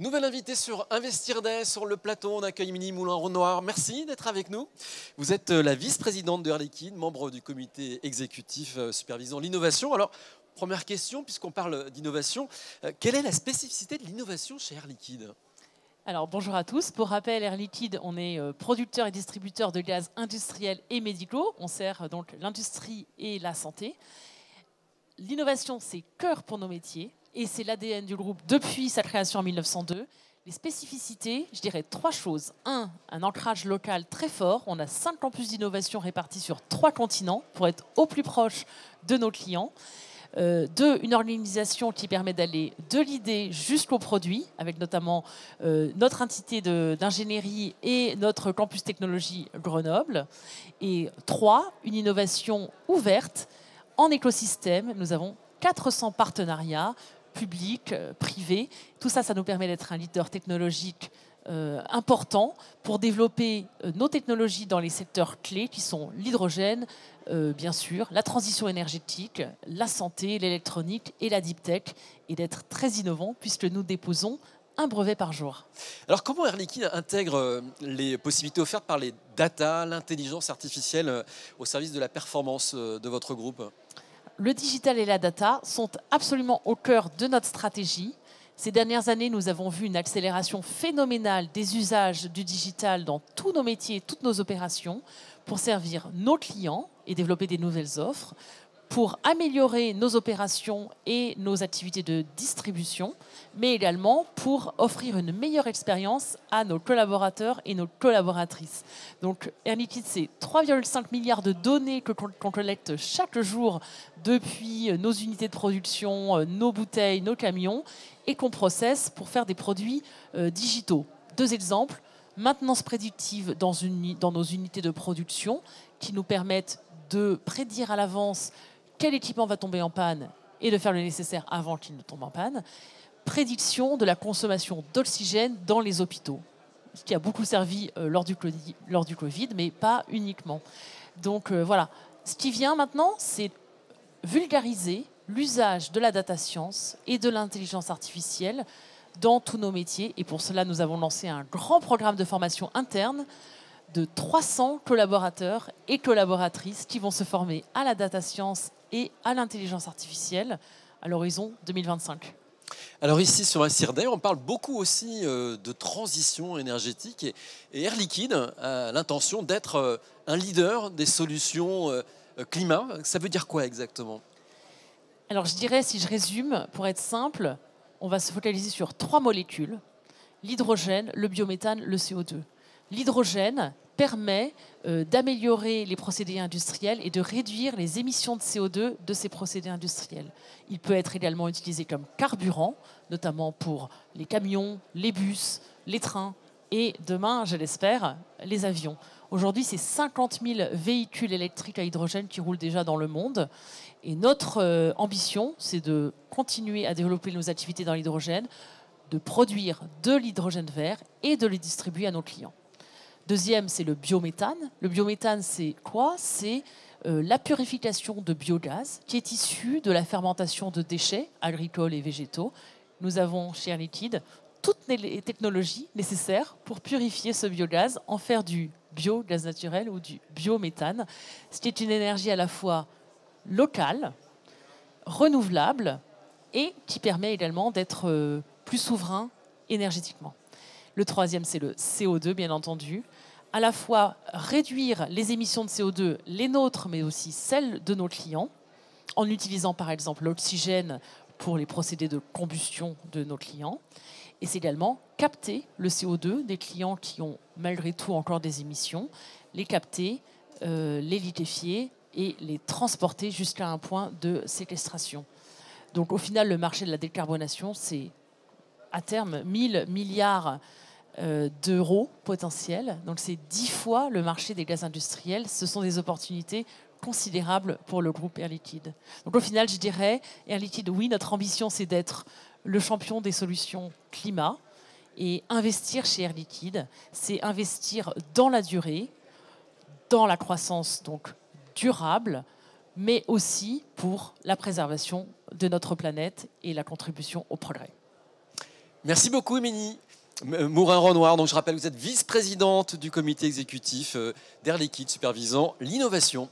Nouvelle invitée sur Investir Day, sur le plateau, on accueille Emilie Mouren-Renouard. Merci d'être avec nous. Vous êtes la vice-présidente de Air Liquide, membre du comité exécutif supervisant l'innovation. Alors, première question, puisqu'on parle d'innovation, quelle est la spécificité de l'innovation chez Air Liquide ? Alors, bonjour à tous. Pour rappel, Air Liquide, on est producteur et distributeur de gaz industriel et médicaux. On sert donc l'industrie et la santé. L'innovation, c'est cœur pour nos métiers. Et c'est l'ADN du groupe depuis sa création en 1902. Les spécificités, je dirais trois choses. Un ancrage local très fort. On a 5 campus d'innovation répartis sur 3 continents pour être au plus proche de nos clients. 2, une organisation qui permet d'aller de l'idée jusqu'au produit, avec notamment notre entité d'ingénierie et notre campus technologie Grenoble. Et 3, une innovation ouverte en écosystème. Nous avons 400 partenariats publics, privés. Tout ça, ça nous permet d'être un leader technologique important pour développer nos technologies dans les secteurs clés qui sont l'hydrogène, bien sûr, la transition énergétique, la santé, l'électronique et la deep tech, et d'être très innovant puisque nous déposons un brevet par jour. Alors comment Air Liquide intègre les possibilités offertes par les data, l'intelligence artificielle au service de la performance de votre groupe ? Le digital et la data sont absolument au cœur de notre stratégie. Ces dernières années, nous avons vu une accélération phénoménale des usages du digital dans tous nos métiers, toutes nos opérations, pour servir nos clients et développer des nouvelles offres, pour améliorer nos opérations et nos activités de distribution, mais également pour offrir une meilleure expérience à nos collaborateurs et nos collaboratrices. Donc Air Liquide, c'est 3,5 milliards de données qu'on collecte chaque jour depuis nos unités de production, nos bouteilles, nos camions, et qu'on processe pour faire des produits digitaux. 2 exemples, maintenance prédictive dans nos unités de production qui nous permettent de prédire à l'avance quel équipement va tomber en panne et de faire le nécessaire avant qu'il ne tombe en panne. Prédiction de la consommation d'oxygène dans les hôpitaux, ce qui a beaucoup servi lors du Covid, mais pas uniquement. Donc voilà, ce qui vient maintenant, c'est vulgariser l'usage de la data science et de l'intelligence artificielle dans tous nos métiers. Et pour cela, nous avons lancé un grand programme de formation interne de 300 collaborateurs et collaboratrices qui vont se former à la data science et à l'intelligence artificielle à l'horizon 2025. Alors ici sur Investir Day, on parle beaucoup aussi de transition énergétique et Air Liquide a l'intention d'être un leader des solutions climat. Ça veut dire quoi exactement? Alors je dirais, si je résume, pour être simple, on va se focaliser sur 3 molécules, l'hydrogène, le biométhane, le CO2. L'hydrogène permet d'améliorer les procédés industriels et de réduire les émissions de CO2 de ces procédés industriels. Il peut être également utilisé comme carburant, notamment pour les camions, les bus, les trains et demain, je l'espère, les avions. Aujourd'hui, c'est 50 000 véhicules électriques à hydrogène qui roulent déjà dans le monde. Et notre ambition, c'est de continuer à développer nos activités dans l'hydrogène, de produire de l'hydrogène vert et de le distribuer à nos clients. 2e, c'est le biométhane. Le biométhane, c'est quoi? C'est la purification de biogaz qui est issue de la fermentation de déchets agricoles et végétaux. Nous avons chez Air Liquide toutes les technologies nécessaires pour purifier ce biogaz, en faire du biogaz naturel ou du biométhane, ce qui est une énergie à la fois locale, renouvelable et qui permet également d'être plus souverain énergétiquement. Le 3e, c'est le CO2, bien entendu. À la fois réduire les émissions de CO2, les nôtres, mais aussi celles de nos clients, en utilisant par exemple l'oxygène pour les procédés de combustion de nos clients. Et c'est également capter le CO2 des clients qui ont malgré tout encore des émissions, les capter, les liquéfier et les transporter jusqu'à un point de séquestration. Donc au final, le marché de la décarbonation, c'est à terme 1000 milliards d'euros potentiels. Donc c'est 10 fois le marché des gaz industriels. Ce sont des opportunités considérables pour le groupe Air Liquide. Donc au final, je dirais, Air Liquide, oui, notre ambition, c'est d'être le champion des solutions climat. Et investir chez Air Liquide, c'est investir dans la durée, dans la croissance donc durable, mais aussi pour la préservation de notre planète et la contribution au progrès. Merci beaucoup, Emilie Mouren-Renouard. Donc, je rappelle, vous êtes vice-présidente du comité exécutif d'Air Liquide, supervisant l'innovation.